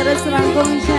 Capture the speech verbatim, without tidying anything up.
Terus rangkong.